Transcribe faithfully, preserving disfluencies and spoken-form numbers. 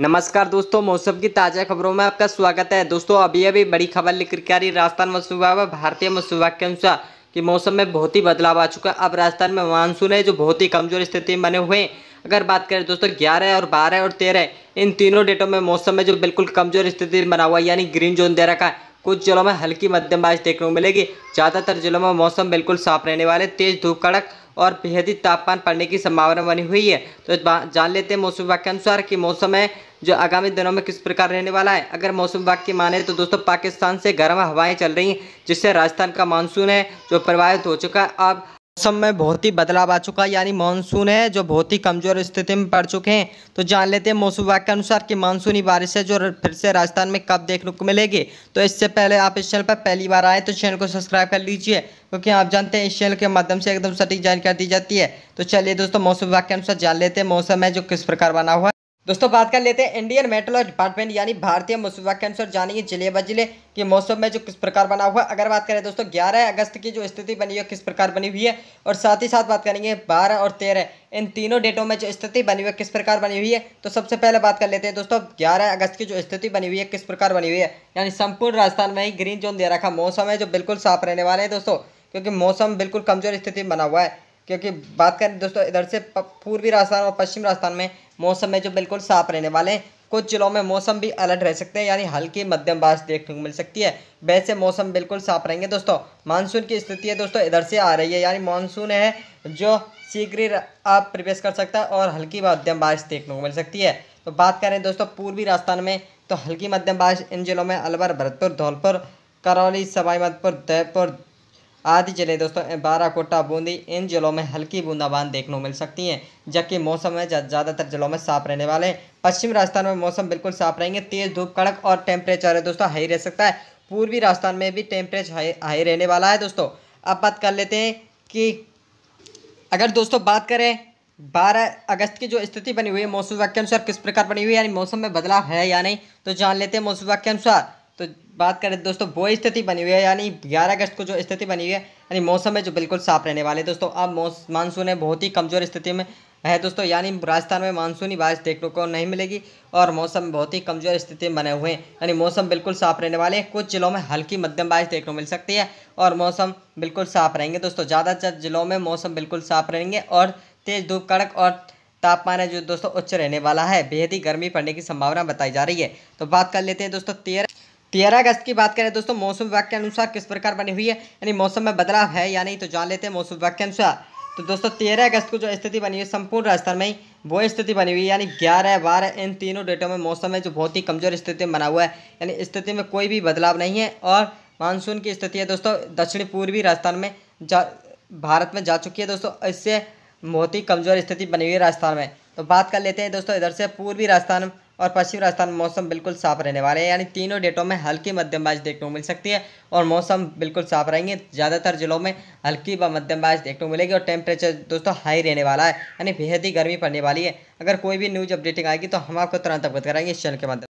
नमस्कार दोस्तों, मौसम की ताज़ा खबरों में आपका स्वागत है। दोस्तों अभी अभी बड़ी खबर लेकर आ रही राजस्थान मौसम विभाग व भारतीय मौसम विभाग के अनुसार कि मौसम में बहुत ही बदलाव आ चुका है। अब राजस्थान में मानसून है जो बहुत ही कमजोर स्थिति में बने हुए हैं। अगर बात करें दोस्तों ग्यारह और बारह और तेरह इन तीनों डेटों में मौसम में जो बिल्कुल कमजोर स्थिति बना हुआ है, यानी ग्रीन जोन दे रखा है। कुछ जिलों में हल्की मध्यम बारिश देखने को मिलेगी। ज़्यादातर जिलों में मौसम बिल्कुल साफ रहने वाले, तेज़ धूप कड़क और बेहद ही तापमान पड़ने की संभावना बनी हुई है। तो जान लेते हैं मौसम विभाग के अनुसार कि मौसम है जो आगामी दिनों में किस प्रकार रहने वाला है। अगर मौसम विभाग की माने तो दोस्तों पाकिस्तान से गर्म हवाएं चल रही हैं, जिससे राजस्थान का मानसून है जो प्रभावित हो चुका है। अब मौसम में बहुत ही बदलाव आ चुका है, यानी मानसून है जो बहुत ही कमजोर स्थिति में पड़ चुके हैं। तो जान लेते हैं मौसम विभाग के अनुसार कि मानसूनी बारिश है जो फिर से राजस्थान में कब देखने को मिलेगी। तो इससे पहले आप इस चैनल पर पहली बार आए तो चैनल को सब्सक्राइब कर लीजिए, क्योंकि आप जानते हैं इस चैनल के माध्यम से एकदम सटीक जानकारी दी जाती है। तो चलिए दोस्तों मौसम विभाग के अनुसार जान लेते हैं मौसम है जो किस प्रकार बना हुआ है। दोस्तों बात कर लेते हैं इंडियन मेट्रोलॉजी डिपार्टमेंट यानी भारतीय मौसम विभाग के अनुसार जानिए जिले ब जिले के मौसम में जो किस प्रकार बना हुआ है। अगर बात करें दोस्तों ग्यारह अगस्त की जो स्थिति बनी है किस प्रकार बनी हुई है, और साथ ही साथ बात करेंगे बारह और तेरह इन तीनों डेटों में जो स्थिति बनी हुई है किस प्रकार बनी हुई है। तो सबसे पहले बात कर लेते हैं दोस्तों ग्यारह अगस्त की जो स्थिति बनी हुई है किस प्रकार बनी हुई है, यानी संपूर्ण राजस्थान में ही ग्रीन जोन दे रखा मौसम है जो बिल्कुल साफ रहने वाले हैं दोस्तों, क्योंकि मौसम बिल्कुल कमजोर स्थिति में बना हुआ है। क्योंकि बात करें दोस्तों इधर से पूर्वी राजस्थान और पश्चिम राजस्थान में मौसम में जो बिल्कुल साफ रहने वाले हैं। कुछ जिलों में मौसम भी अलर्ट रह सकते हैं, यानी हल्की मध्यम बारिश देखने को मिल सकती है। वैसे मौसम बिल्कुल साफ रहेंगे दोस्तों। मानसून की स्थिति है दोस्तों इधर से आ रही है, यानी मानसून है जो शीघ्र ही आप प्रवेश कर सकता है और हल्की मध्यम बारिश देखने को मिल सकती है। तो बात करें दोस्तों पूर्वी राजस्थान में तो हल्की मध्यम बारिश इन जिलों में अलवर, भरतपुर, धौलपुर, करौली, सवाई माधोपुर, जयपुर आदि जिले दोस्तों, बाराकोटा, बूंदी इन जिलों में हल्की बूंदाबांद देखने को मिल सकती हैं, जबकि मौसम है ज़्यादातर जिलों में साफ रहने वाले हैं। पश्चिम राजस्थान में मौसम बिल्कुल साफ रहेंगे, तेज़ धूप कड़क और टेम्परेचर है दोस्तों हाई रह सकता है। पूर्वी राजस्थान में भी टेम्परेचर हाई हाई रहने वाला है दोस्तों। अब बात कर लेते हैं कि अगर दोस्तों बात करें बारह अगस्त की जो स्थिति बनी हुई है मौसम विभाग के अनुसार किस प्रकार बनी हुई है, यानी मौसम में बदलाव है या नहीं, तो जान लेते हैं मौसम विभाग के अनुसार। तो बात करें दोस्तों वो स्थिति बनी हुई है, यानी ग्यारह अगस्त को जो स्थिति बनी हुई है, यानी मौसम है जो बिल्कुल साफ रहने वाले दोस्तों। अब मानसून है बहुत ही कमज़ोर स्थिति में है दोस्तों, यानी राजस्थान में मानसूनी बारिश देखने को नहीं मिलेगी और मौसम बहुत ही कमज़ोर स्थिति में बने हुए हैं, यानी मौसम बिल्कुल साफ रहने वाले हैं। कुछ जिलों में हल्की मध्यम बारिश देखने को मिल सकती है और मौसम बिल्कुल साफ रहेंगे दोस्तों। ज़्यादातर जिलों में मौसम बिल्कुल साफ रहेंगे और तेज़ धूप कड़क और तापमान है जो दोस्तों उच्च रहने वाला है। बेहद ही गर्मी पड़ने की संभावना बताई जा रही है। तो बात कर लेते हैं दोस्तों तेरह तेरह अगस्त की बात करें दोस्तों मौसम विभाग के अनुसार किस प्रकार बनी हुई है, यानी मौसम में बदलाव है या नहीं, तो जान लेते हैं मौसम विभाग के अनुसार। तो दोस्तों तेरह अगस्त को जो स्थिति बनी हुई है संपूर्ण राजस्थान में ही वो स्थिति बनी हुई है, यानी ग्यारह बारह इन तीनों डेटों में मौसम है जो बहुत ही कमजोर स्थिति में बना हुआ है, यानी स्थिति में कोई भी बदलाव नहीं है। और मानसून की स्थिति है दोस्तों दक्षिण पूर्वी राजस्थान में जा भारत में जा चुकी है दोस्तों, इससे बहुत ही कमजोर स्थिति बनी हुई है राजस्थान में। तो बात कर लेते हैं दोस्तों इधर से पूर्वी राजस्थान और पश्चिम राजस्थान में मौसम बिल्कुल साफ रहने वाले हैं, यानी तीनों डेटों में हल्की मध्यम बारिश देखने को मिल सकती है और मौसम बिल्कुल साफ रहेंगे। ज़्यादातर जिलों में हल्की व मध्यम बारिश देखने को मिलेगी और टेम्परेचर दोस्तों हाई रहने वाला है, यानी बेहद ही गर्मी पड़ने वाली है। अगर कोई भी न्यूज़ अपडेटिंग आएगी तो हम आपको तुरंत अवगत कराएंगे इस चैनल के माध्यम।